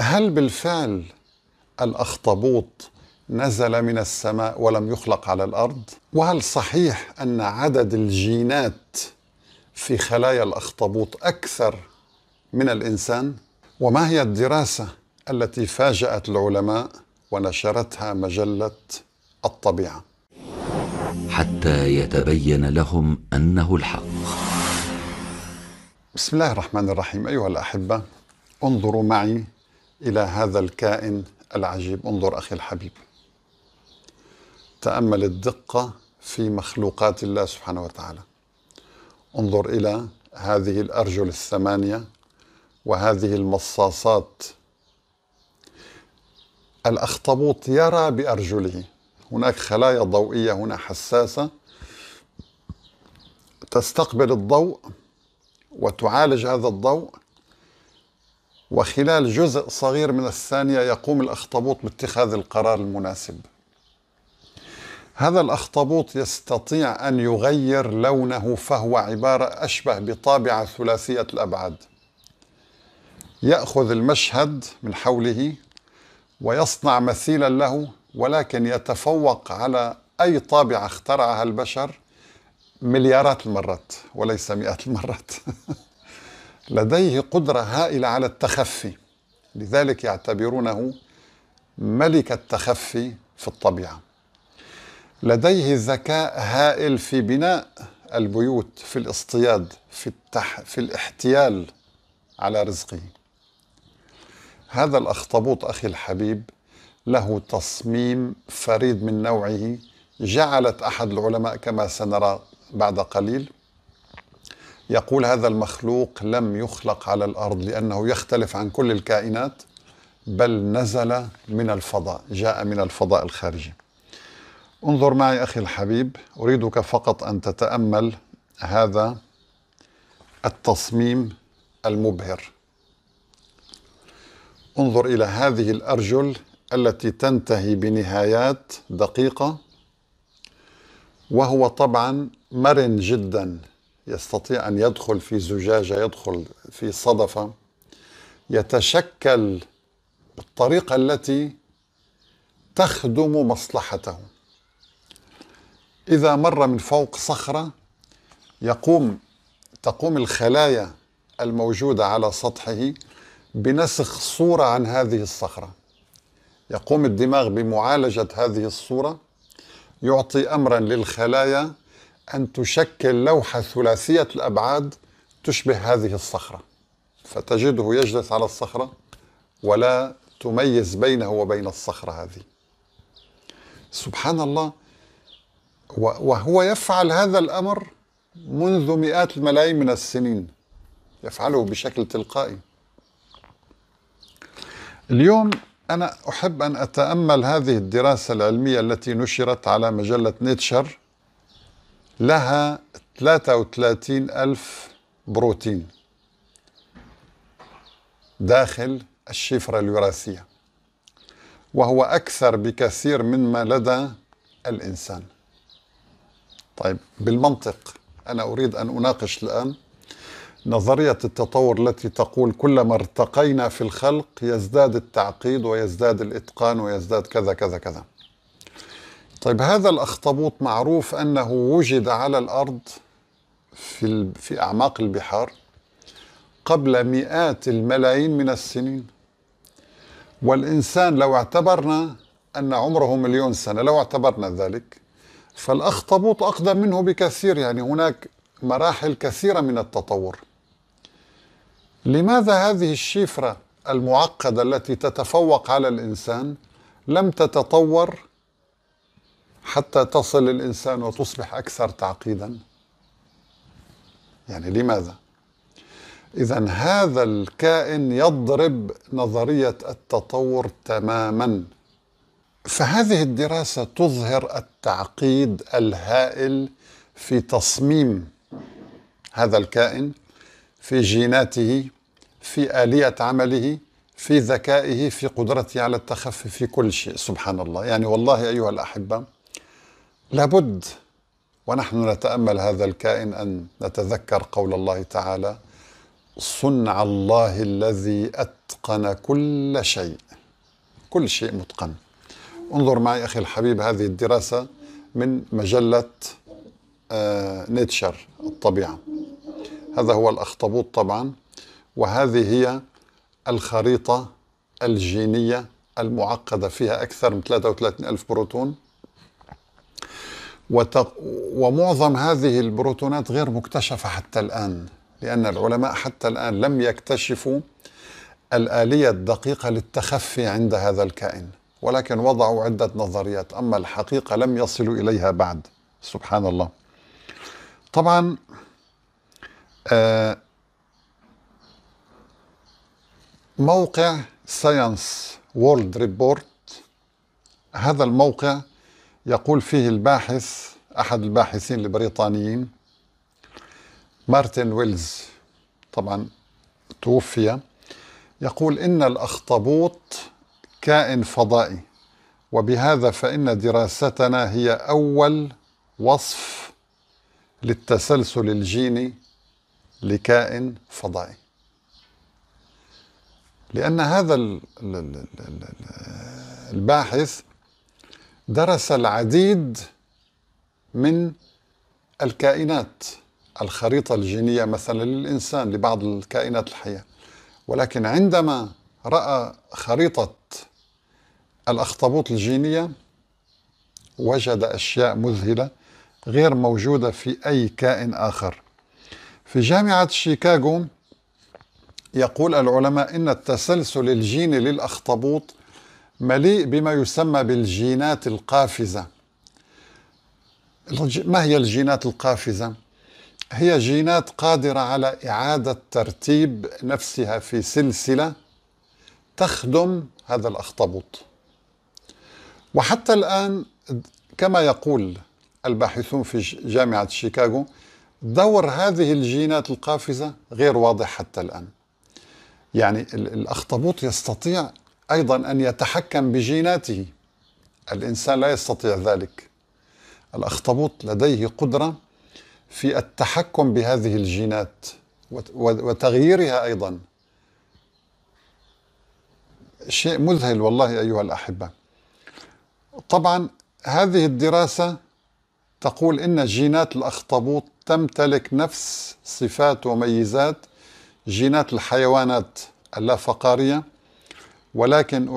هل بالفعل الأخطبوط نزل من السماء ولم يخلق على الأرض؟ وهل صحيح أن عدد الجينات في خلايا الأخطبوط أكثر من الإنسان؟ وما هي الدراسة التي فاجأت العلماء ونشرتها مجلة الطبيعة؟ حتى يتبين لهم أنه الحق. بسم الله الرحمن الرحيم. أيها الأحبة، انظروا معي إلى هذا الكائن العجيب. انظر أخي الحبيب، تأمل الدقة في مخلوقات الله سبحانه وتعالى. انظر إلى هذه الأرجل الثمانية وهذه المصاصات. الأخطبوط يرى بأرجله. هناك خلايا ضوئية هنا حساسة تستقبل الضوء وتعالج هذا الضوء، وخلال جزء صغير من الثانية يقوم الأخطبوط باتخاذ القرار المناسب. هذا الأخطبوط يستطيع أن يغير لونه، فهو عبارة أشبه بطابعة ثلاثية الأبعاد. يأخذ المشهد من حوله ويصنع مثيلا له، ولكن يتفوق على أي طابعة اخترعها البشر مليارات المرات وليس مئات المرات. لديه قدرة هائلة على التخفي، لذلك يعتبرونه ملك التخفي في الطبيعة. لديه ذكاء هائل في بناء البيوت، في الاصطياد، في الاحتيال على رزقه. هذا الأخطبوط أخي الحبيب له تصميم فريد من نوعه، جعلت أحد العلماء كما سنرى بعد قليل يقول هذا المخلوق لم يخلق على الأرض لأنه يختلف عن كل الكائنات، بل نزل من الفضاء، جاء من الفضاء الخارجي. انظر معي أخي الحبيب، أريدك فقط أن تتأمل هذا التصميم المبهر. انظر إلى هذه الأرجل التي تنتهي بنهايات دقيقة، وهو طبعا مرن جدا، يستطيع أن يدخل في زجاجة، يدخل في صدفة، يتشكل بالطريقة التي تخدم مصلحته. إذا مر من فوق صخرة تقوم الخلايا الموجودة على سطحه بنسخ صورة عن هذه الصخرة. يقوم الدماغ بمعالجة هذه الصورة، يعطي أمرا للخلايا أن تشكل لوحة ثلاثية الأبعاد تشبه هذه الصخرة، فتجده يجلس على الصخرة ولا تميز بينه وبين الصخرة هذه. سبحان الله، وهو يفعل هذا الأمر منذ مئات الملايين من السنين، يفعله بشكل تلقائي. اليوم أنا أحب أن أتأمل هذه الدراسة العلمية التي نشرت على مجلة نيتشر. لها 33,000 بروتين داخل الشفرة الوراثية، وهو أكثر بكثير مما لدى الإنسان. طيب، بالمنطق أنا أريد أن أناقش الآن نظرية التطور التي تقول كلما ارتقينا في الخلق يزداد التعقيد ويزداد الإتقان ويزداد كذا كذا كذا. طيب، هذا الأخطبوط معروف أنه وجد على الأرض في أعماق البحار قبل مئات الملايين من السنين، والإنسان لو اعتبرنا أن عمره مليون سنة، لو اعتبرنا ذلك، فالأخطبوط أقدم منه بكثير. يعني هناك مراحل كثيرة من التطور. لماذا هذه الشفرة المعقدة التي تتفوق على الإنسان لم تتطور حتى تصل الإنسان وتصبح أكثر تعقيدا؟ يعني لماذا؟ إذن هذا الكائن يضرب نظرية التطور تماما. فهذه الدراسة تظهر التعقيد الهائل في تصميم هذا الكائن، في جيناته، في آلية عمله، في ذكائه، في قدرته على التخفي، في كل شيء. سبحان الله. يعني والله أيها الأحبة، لابد ونحن نتأمل هذا الكائن أن نتذكر قول الله تعالى: صنع الله الذي أتقن كل شيء، كل شيء متقن. انظر معي أخي الحبيب هذه الدراسة من مجلة نيتشر الطبيعة. هذا هو الأخطبوط طبعا، وهذه هي الخريطة الجينية المعقدة، فيها أكثر من 33,000 بروتون، ومعظم هذه البروتونات غير مكتشفة حتى الآن، لأن العلماء حتى الآن لم يكتشفوا الآلية الدقيقة للتخفي عند هذا الكائن، ولكن وضعوا عدة نظريات، أما الحقيقة لم يصلوا إليها بعد، سبحان الله. طبعا موقع Science World Report، هذا الموقع يقول فيه الباحث، أحد الباحثين البريطانيين مارتن ويلز، طبعا توفي، يقول إن الأخطبوط كائن فضائي، وبهذا فإن دراستنا هي أول وصف للتسلسل الجيني لكائن فضائي، لأن هذا الباحث درس العديد من الكائنات، الخريطة الجينية مثلا للإنسان، لبعض الكائنات الحية، ولكن عندما رأى خريطة الأخطبوط الجينية وجد أشياء مذهلة غير موجودة في أي كائن آخر. في جامعة شيكاغو يقول العلماء إن التسلسل الجيني للأخطبوط مليء بما يسمى بالجينات القافزة. ما هي الجينات القافزة؟ هي جينات قادرة على إعادة ترتيب نفسها في سلسلة تخدم هذا الأخطبوط. وحتى الآن كما يقول الباحثون في جامعة شيكاغو، دور هذه الجينات القافزة غير واضح حتى الآن. يعني الأخطبوط يستطيع أيضا أن يتحكم بجيناته، الإنسان لا يستطيع ذلك. الأخطبوط لديه قدرة في التحكم بهذه الجينات وتغييرها أيضا، شيء مذهل والله أيها الأحبة. طبعا هذه الدراسة تقول إن جينات الأخطبوط تمتلك نفس صفات وميزات جينات الحيوانات اللافقارية، ولكن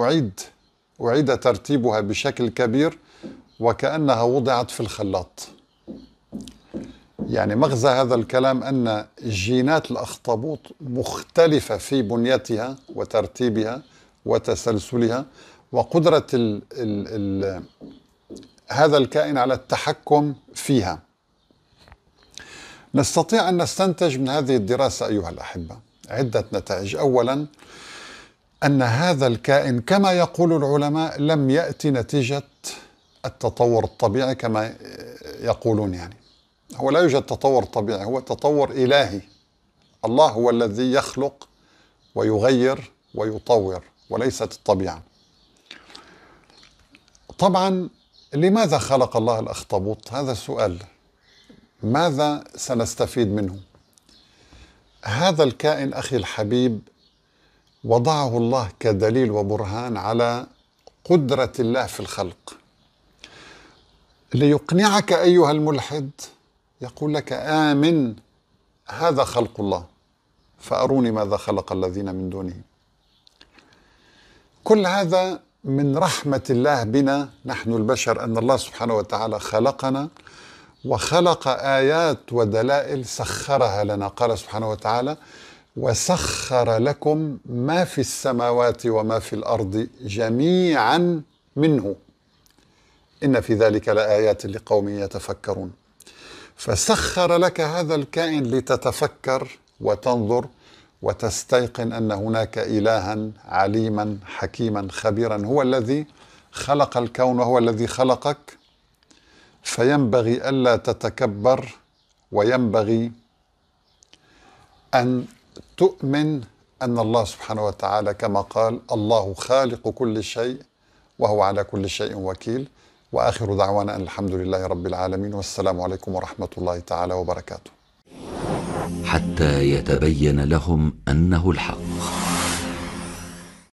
أعيد ترتيبها بشكل كبير وكأنها وضعت في الخلاط. يعني مغزى هذا الكلام أن جينات الأخطبوط مختلفة في بنيتها وترتيبها وتسلسلها، وقدرة هذا الكائن على التحكم فيها. نستطيع أن نستنتج من هذه الدراسة أيها الأحبة عدة نتائج. أولا، أن هذا الكائن كما يقول العلماء لم يأتي نتيجة التطور الطبيعي كما يقولون، يعني هو لا يوجد تطور طبيعي، هو تطور إلهي. الله هو الذي يخلق ويغير ويطور وليست الطبيعة. طبعا لماذا خلق الله الأخطبوط؟ هذا السؤال، ماذا سنستفيد منه؟ هذا الكائن أخي الحبيب وضعه الله كدليل وبرهان على قدرة الله في الخلق، ليقنعك أيها الملحد، يقول لك آمن هذا خلق الله فأروني ماذا خلق الذين من دونه. كل هذا من رحمة الله بنا نحن البشر، أن الله سبحانه وتعالى خلقنا وخلق آيات ودلائل سخرها لنا. قال سبحانه وتعالى: وسخر لكم ما في السماوات وما في الأرض جميعا منه إن في ذلك لآيات لقوم يتفكرون. فسخر لك هذا الكائن لتتفكر وتنظر وتستيقن أن هناك إلها عليما حكيما خبيرا، هو الذي خلق الكون وهو الذي خلقك، فينبغي ألا تتكبر، وينبغي أن تؤمن أن الله سبحانه وتعالى كما قال: الله خالق كل شيء وهو على كل شيء وكيل. وآخر دعوانا أن الحمد لله رب العالمين، والسلام عليكم ورحمة الله تعالى وبركاته. حتى يتبين لهم أنه الحق.